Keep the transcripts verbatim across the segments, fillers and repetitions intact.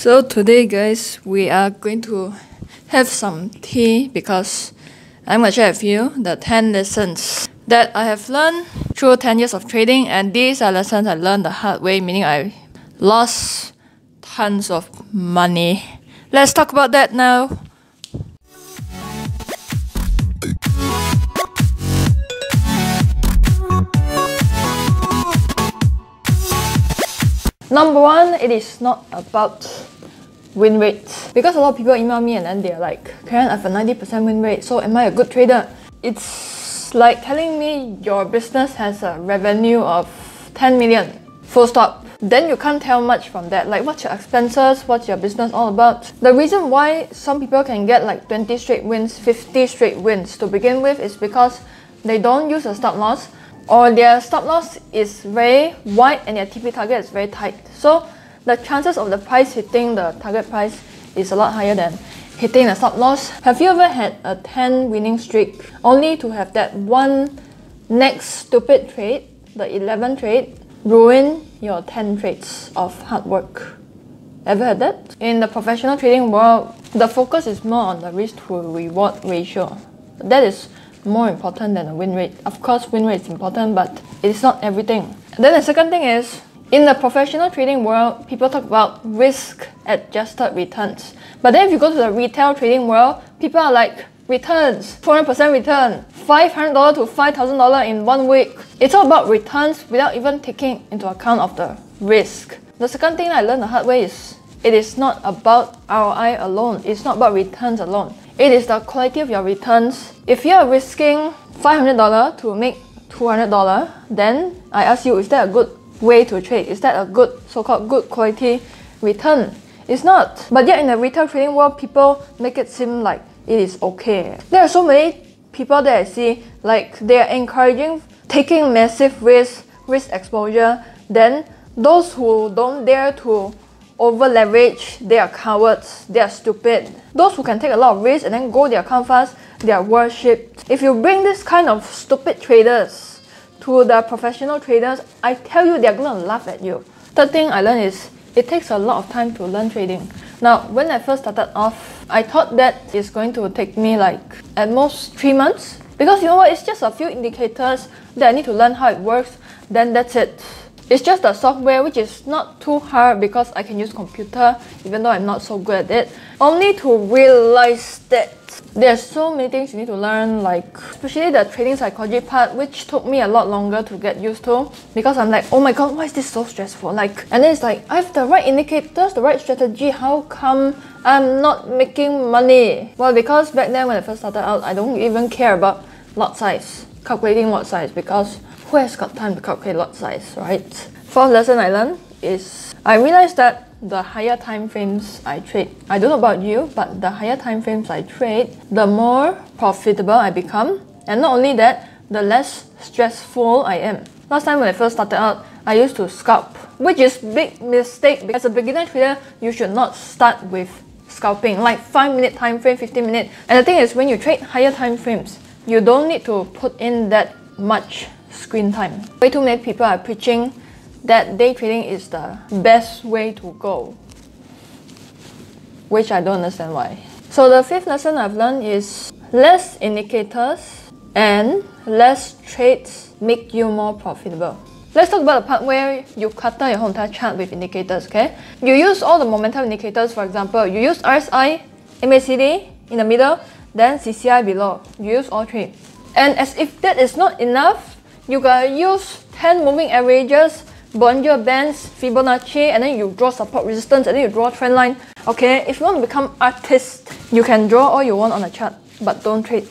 So today, guys, we are going to have some tea because I'm going to share with you the ten lessons that I have learned through ten years of trading, and these are lessons I learned the hard way, meaning I lost tons of money. Let's talk about that now. Number one, it is not about win rate. Because a lot of people email me and then they're like, Karen, I have a ninety percent win rate, so am I a good trader? It's like telling me your business has a revenue of ten million, full stop. Then you can't tell much from that. Like, what's your expenses? What's your business all about? The reason why some people can get like twenty straight wins, fifty straight wins to begin with is because they don't use a stop loss, or their stop loss is very wide and their T P target is very tight. So the chances of the price hitting the target price is a lot higher than hitting the stop loss. Have you ever had a ten winning streak only to have that one next stupid trade, the eleventh trade, ruin your ten trades of hard work? Ever had that? In the professional trading world, the focus is more on the risk to reward ratio. That is more important than a win rate. Of course, win rate is important, but it's not everything. And then the second thing is, in the professional trading world, people talk about risk-adjusted returns. But then if you go to the retail trading world, people are like, returns, two hundred percent return, five hundred to five thousand dollars in one week. It's all about returns without even taking into account of the risk. The second thing I learned the hard way is, it is not about R O I alone. It's not about returns alone. It is the quality of your returns. If you are risking five hundred dollars to make two hundred dollars, then I ask you, is that a good way to trade? Is that a good, so-called good quality return? It's not. But yet in the retail trading world, people make it seem like it is okay. There are so many people that I see, like they are encouraging taking massive risk, risk exposure. Then those who don't dare to over leverage, they are cowards, they are stupid. Those who can take a lot of risks and then grow their account fast, they are worshipped. If you bring this kind of stupid traders to the professional traders, I tell you, they are gonna laugh at you. Third thing I learned is, it takes a lot of time to learn trading. Now, when I first started off, I thought that it's going to take me like at most three months. Because you know what, it's just a few indicators that I need to learn how it works, then that's it. It's just the software, which is not too hard because I can use computer, even though I'm not so good at it. Only to realize that there's so many things you need to learn, like especially the trading psychology part, which took me a lot longer to get used to because I'm like, oh my god, why is this so stressful? Like, and then it's like, I have the right indicators, the right strategy. How come I'm not making money? Well, because back then when I first started out, I don't even care about lot size, calculating lot size, because who has got time to calculate lot size, right? Fourth lesson I learned is I realized that the higher time frames I trade, I don't know about you, but the higher time frames I trade, the more profitable I become, and not only that, the less stressful I am. Last time when I first started out, I used to scalp, which is big mistake. As a beginner trader, you should not start with scalping, like five minute time frame, fifteen minute. And the thing is, when you trade higher time frames, you don't need to put in that much screen time. Way too many people are preaching that day trading is the best way to go, which I don't understand why. So the fifth lesson I've learned is less indicators and less trades make you more profitable. Let's talk about the part where you clutter your whole entire chart with indicators, okay? You use all the momentum indicators, for example. You use R S I, M A C D in the middle, then C C I below. You use all three. And as if that is not enough, you gotta use ten moving averages, Bollinger Bands, Fibonacci, and then you draw support resistance, and then you draw trend line. Okay, if you want to become artist, you can draw all you want on a chart, but don't trade.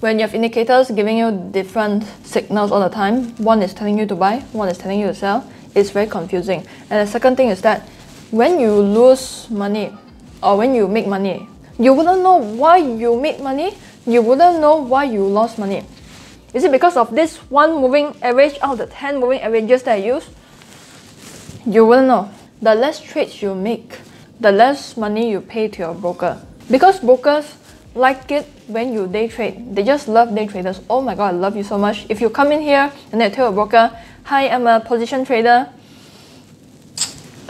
When you have indicators giving you different signals all the time, one is telling you to buy, one is telling you to sell, it's very confusing. And the second thing is that when you lose money, or when you make money, you wouldn't know why you made money, you wouldn't know why you lost money. Is it because of this one moving average out of the ten moving averages that I use? You will know. The less trades you make, the less money you pay to your broker. Because brokers like it when you day trade. They just love day traders. Oh my god, I love you so much. If you come in here and they tell your broker, hi, I'm a position trader.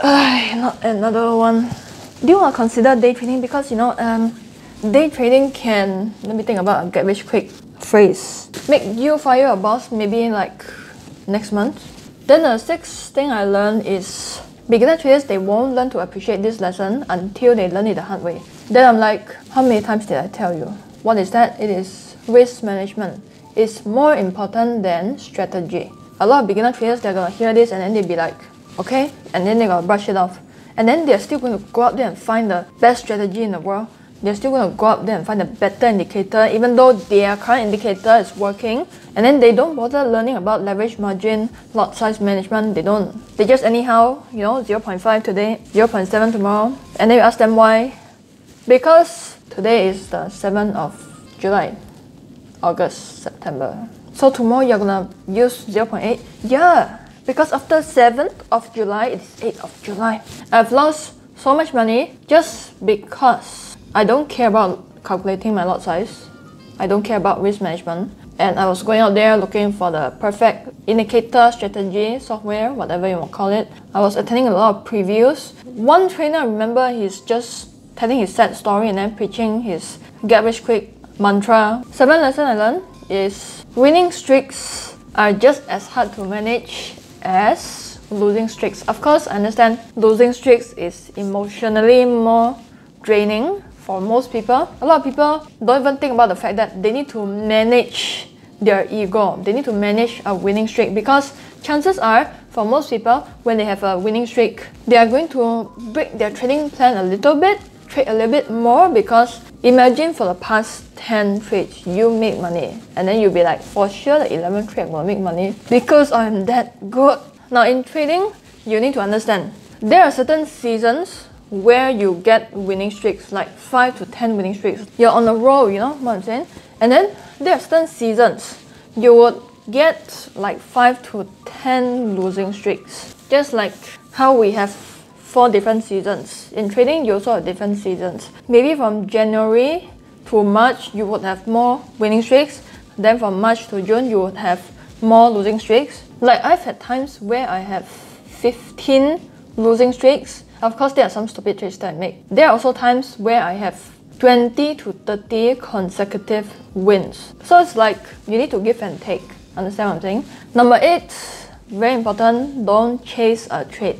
Ay, not another one. do you want to consider day trading? Because, you know, um, day trading can, let me think about a get rich quick phrase, make you fire your boss maybe in like next month. Then the sixth thing I learned is beginner traders, they won't learn to appreciate this lesson until they learn it the hard way. Then I'm like, how many times did I tell you? What is that? It is risk management. It's more important than strategy. A lot of beginner traders, they're gonna hear this and then they'll be like, okay, and then they're gonna brush it off. And then they're still going to go out there and find the best strategy in the world. They're still going to go out there and find a better indicator, even though their current indicator is working. And then they don't bother learning about leverage margin, lot size management. They don't. They just anyhow, you know, zero point five today, zero point seven tomorrow. And then you ask them why. Because today is the seventh of July, August, September. So tomorrow you're going to use zero point eight? Yeah. Because after seventh of July, it's eighth of July. I've lost so much money just because I don't care about calculating my lot size. I don't care about risk management. And I was going out there looking for the perfect indicator, strategy, software, whatever you want to call it. I was attending a lot of previews. One trainer, I remember, he's just telling his sad story and then preaching his get rich quick mantra. Seventh lesson I learned is winning streaks are just as hard to manage as losing streaks. Of course, I understand losing streaks is emotionally more draining for most people. A lot of people don't even think about the fact that they need to manage their ego. They need to manage a winning streak, because chances are, for most people, when they have a winning streak, they are going to break their trading plan a little bit, trade a little bit more, because imagine for the past ten trades, you make money, and then you'll be like, for sure the eleventh trade will make money because I'm that good. Now in trading, you need to understand, there are certain seasons where you get winning streaks, like five to ten winning streaks. You're on a roll, you know what I'm saying? And then there are certain seasons you would get like five to ten losing streaks. Just like how we have four different seasons. In trading, you also have different seasons. Maybe from January to March, you would have more winning streaks. Then from March to June, you would have more losing streaks. Like I've had times where I have fifteen losing streaks. Of course, there are some stupid trades that I make. There are also times where I have twenty to thirty consecutive wins. So it's like you need to give and take. Understand what I'm saying? Number eight, very important, don't chase a trade.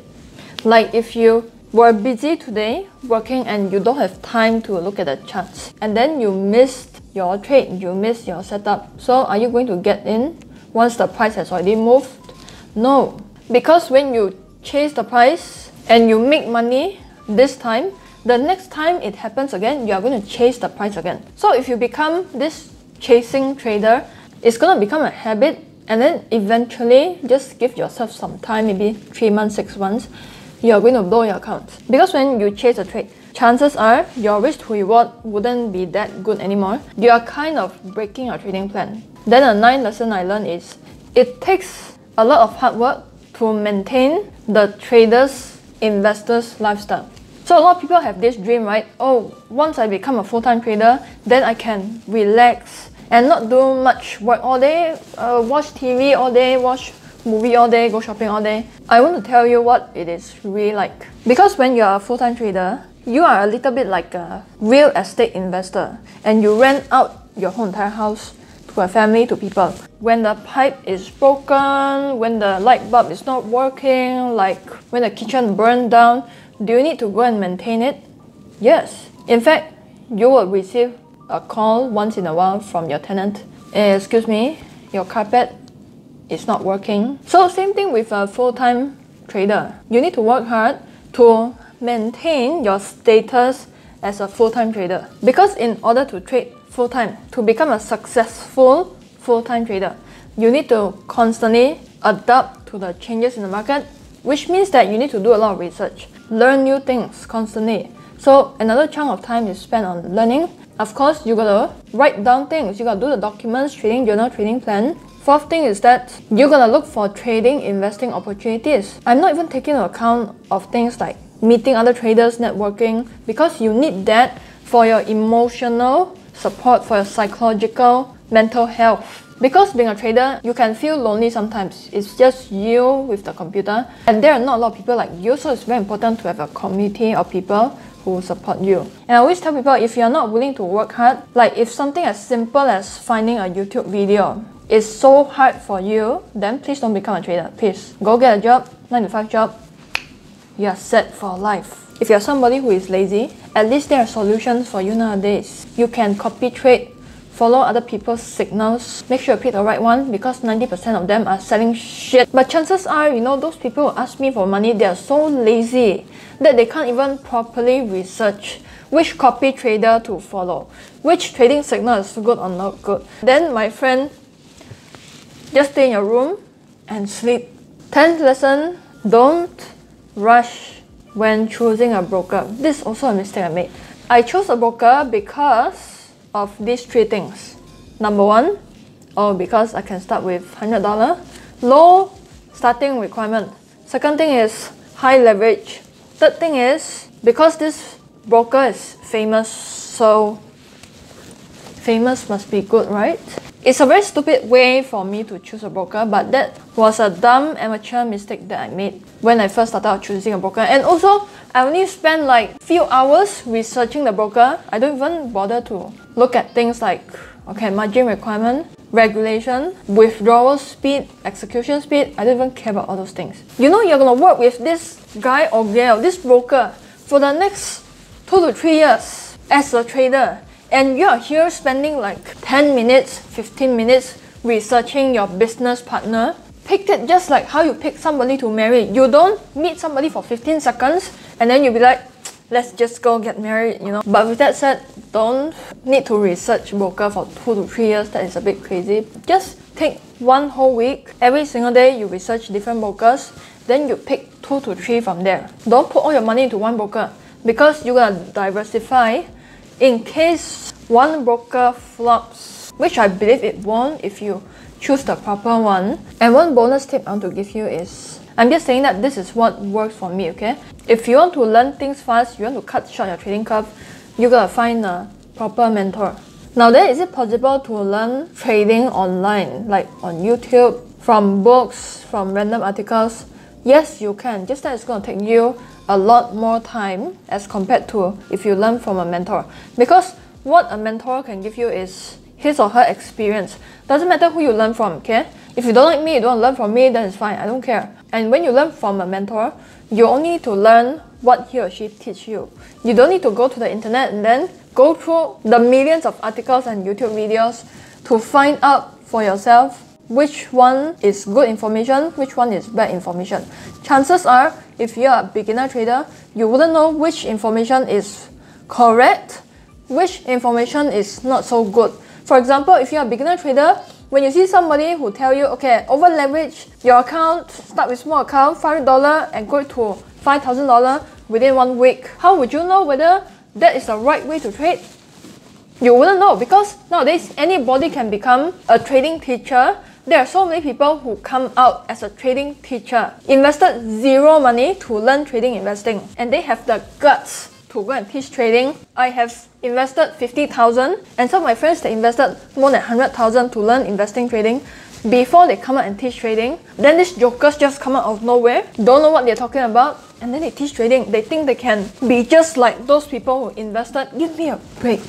Like if you were busy today working and you don't have time to look at the charts, and then you missed your trade, you missed your setup. So are you going to get in once the price has already moved? No, because when you chase the price and you make money this time, the next time it happens again, you are going to chase the price again. So if you become this chasing trader, it's going to become a habit, and then eventually, just give yourself some time, maybe three months, six months, you're going to blow your account. Because when you chase a trade, chances are your risk to reward wouldn't be that good anymore. You are kind of breaking your trading plan. Then a ninth lesson I learned is it takes a lot of hard work to maintain the trader's investor's lifestyle. So a lot of people have this dream, right? Oh, once I become a full-time trader, then I can relax and not do much work all day, uh, watch T V all day, watch movie all day, go shopping all day. I want to tell you what it is really like. Because when you're a full-time trader, you are a little bit like a real estate investor, and you rent out your whole entire house to a family, to people. When the pipe is broken, when the light bulb is not working, like when the kitchen burned down, do you need to go and maintain it? Yes. In fact, you will receive a call once in a while from your tenant. Excuse me, your carpet it's not working. So same thing with a full-time trader. You need to work hard to maintain your status as a full-time trader. Because in order to trade full-time, to become a successful full-time trader, you need to constantly adapt to the changes in the market, which means that you need to do a lot of research, learn new things constantly. So another chunk of time is spent on learning. Of course, you gotta write down things, you gotta do the documents, trading journal, trading plan. Fourth thing is that you're gonna look for trading, investing opportunities. I'm not even taking into account of things like meeting other traders, networking, because you need that for your emotional support, for your psychological, mental health. Because being a trader, you can feel lonely sometimes. It's just you with the computer, and there are not a lot of people like you, so it's very important to have a community of people who support you. And I always tell people, if you're not willing to work hard, like if something as simple as finding a YouTube video is so hard for you, then please don't become a trader. Please go get a job, nine to five job, you are set for life. If you're somebody who is lazy, at least there are solutions for you nowadays. You can copy trade, follow other people's signals, make sure you pick the right one because ninety percent of them are selling shit. But chances are, you know, those people who ask me for money, they are so lazy that they can't even properly research which copy trader to follow, which trading signal is good or not good. Then my friend, just stay in your room and sleep. tenth lesson, don't rush when choosing a broker. This is also a mistake I made. I chose a broker because of these three things. Number one, oh, because I can start with one hundred dollars, low starting requirement. Second thing is high leverage. Third thing is because this broker is famous, so famous must be good, right? It's a very stupid way for me to choose a broker, but that was a dumb amateur mistake that I made when I first started out choosing a broker. And also, I only spent like few hours researching the broker. I don't even bother to look at things like, okay, margin requirement, regulation, withdrawal speed, execution speed. I don't even care about all those things. You know you're gonna work with this guy or girl, this broker, for the next two to three years as a trader. And you're here spending like ten minutes, fifteen minutes researching your business partner. Pick it just like how you pick somebody to marry. You don't meet somebody for fifteen seconds and then you'll be like, let's just go get married, you know. But with that said, don't need to research broker for two to three years. That is a bit crazy. Just take one whole week. Every single day you research different brokers. Then you pick two to three from there. Don't put all your money into one broker because you're gonna diversify. In case one broker flops, which I believe it won't if you choose the proper one. And one bonus tip I want to give you is, I'm just saying that this is what works for me, okay? If you want to learn things fast, you want to cut short your trading curve, you gotta find a proper mentor. Now then, is it possible to learn trading online, like on YouTube, from books, from random articles? Yes, you can. Just that it's gonna take you a lot more time as compared to if you learn from a mentor, because what a mentor can give you is his or her experience. Doesn't matter who you learn from, okay? If you don't like me, you don't learn from me, then it's fine, I don't care. And when you learn from a mentor, you only need to learn what he or she teach you. You don't need to go to the internet and then go through the millions of articles and YouTube videos to find out for yourself which one is good information, which one is bad information. Chances are, if you're a beginner trader, you wouldn't know which information is correct, which information is not so good. For example, if you're a beginner trader, when you see somebody who tell you, okay, over leverage your account, start with small account, five hundred dollars and go to five thousand dollars within one week, how would you know whether that is the right way to trade? You wouldn't know, because nowadays anybody can become a trading teacher. There are so many people who come out as a trading teacher, invested zero money to learn trading investing, and they have the guts to go and teach trading. I have invested fifty thousand, and some of my friends that invested more than one hundred thousand to learn investing trading. Before they come out and teach trading, then these jokers just come out of nowhere, don't know what they're talking about, and then they teach trading. They think they can be just like those people who invested. Give me a break.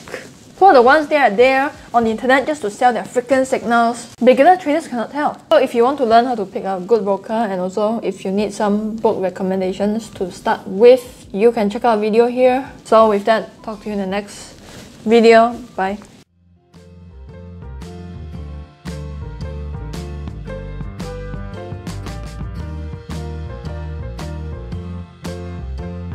Who are the ones that are there on the internet just to sell their freaking signals? Beginner traders cannot tell. So if you want to learn how to pick a good broker, and also if you need some book recommendations to start with, you can check out a video here. So with that, talk to you in the next video. Bye.